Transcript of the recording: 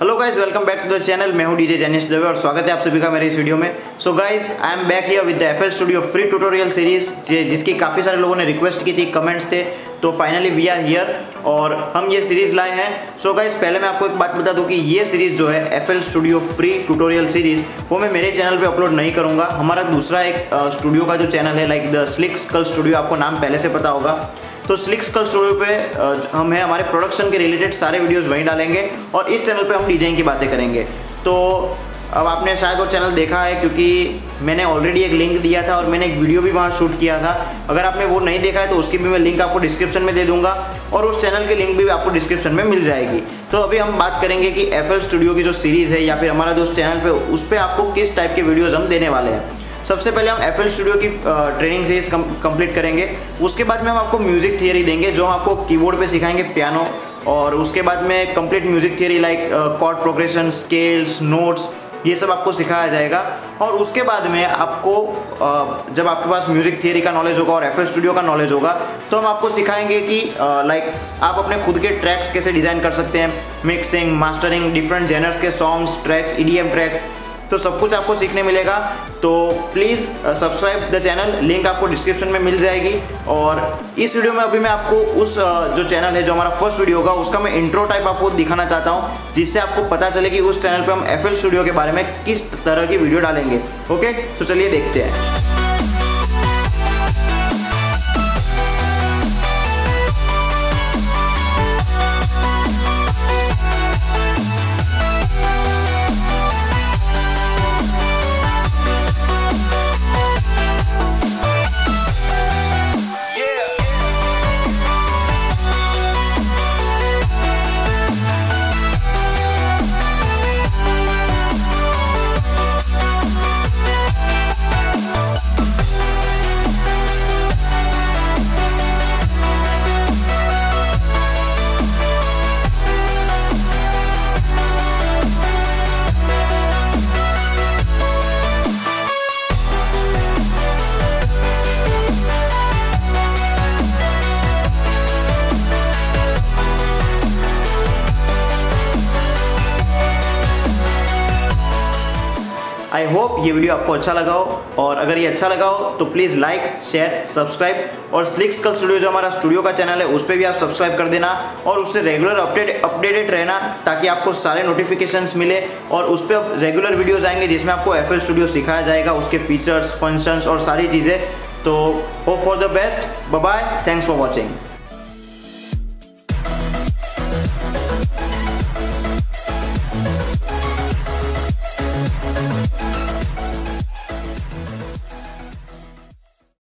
Hello guys, welcome back to the channel. मैं हूं DJ Jenish देव और स्वागत है आप सभी का मेरे इस वीडियो में। So guys, I am back here with the FL studio free tutorial series जिसकी काफ़ी सारे लोगों ने रिक्वेस्ट की थी, कमेंट्स थे, तो फाइनली वी आर हियर और हम ये सीरीज़ लाए हैं। सो गाइज, पहले मैं आपको एक बात बता दूं कि ये सीरीज़ जो है FL studio free tutorial series वो मैं मेरे चैनल पे अपलोड नहीं करूँगा। हमारा दूसरा एक स्टूडियो का जो चैनल है like the slick skull studio, आपको नाम पहले से पता होगा, तो स्लिक स्कल स्टूडियो पे हम है, हमारे प्रोडक्शन के रिलेटेड सारे वीडियोस वहीं डालेंगे और इस चैनल पे हम डीजेइंग की बातें करेंगे। तो अब आपने शायद वो चैनल देखा है क्योंकि मैंने ऑलरेडी एक लिंक दिया था और मैंने एक वीडियो भी वहाँ शूट किया था। अगर आपने वो नहीं देखा है तो उसकी भी मैं लिंक आपको डिस्क्रिप्शन में दे दूंगा और उस चैनल की लिंक भी आपको डिस्क्रिप्शन में मिल जाएगी। तो अभी हम बात करेंगे कि एफएल स्टूडियो की जो सीरीज़ है या फिर हमारा जो चैनल पर, उस पर आपको किस टाइप के वीडियोज़ हम देने वाले हैं। सबसे पहले हम एफएल स्टूडियो की ट्रेनिंग सीरीज कंप्लीट करेंगे, उसके बाद में हम आपको म्यूज़िक थियरी देंगे जो हम आपको कीबोर्ड पे सिखाएंगे, पियानो, और उसके बाद में complete music theory like chord progression, scales, notes, ये सब आपको सिखाया जाएगा। और उसके बाद में आपको जब आपके पास म्यूज़िक थियरी का नॉलेज होगा और एफएल स्टूडियो का नॉलेज होगा तो हम आपको सिखाएंगे कि लाइक आप अपने खुद के ट्रैक्स कैसे डिज़ाइन कर सकते हैं, मिक्सिंग, मास्टरिंग, डिफरेंट जेनर्स के सॉन्ग्स, ट्रैक्स, EDM ट्रैक्स, तो सब कुछ आपको सीखने मिलेगा। तो please subscribe the channel, link आपको डिस्क्रिप्शन में मिल जाएगी। और इस वीडियो में अभी मैं आपको उस जो चैनल है जो हमारा फर्स्ट वीडियो होगा उसका मैं इंट्रो टाइप आपको दिखाना चाहता हूँ, जिससे आपको पता चले कि उस चैनल पे हम एफएल स्टूडियो के बारे में किस तरह की वीडियो डालेंगे। ओके, तो चलिए देखते हैं। आई होप ये वीडियो आपको अच्छा लगा हो, और अगर ये अच्छा लगा हो तो प्लीज़ लाइक, शेयर, सब्सक्राइब, और स्लिक स्कल स्टूडियो जो हमारा स्टूडियो का चैनल है उस पर भी आप सब्सक्राइब कर देना और उससे रेगुलर अपडेटेड रहना ताकि आपको सारे नोटिफिकेशंस मिले। और उस पर अब रेगुलर वीडियोज़ आएंगे जिसमें आपको एफएल स्टूडियो सिखाया जाएगा, उसके फीचर्स, फंक्शंस और सारी चीज़ें। तो hope for the best, bye, thanks for watching.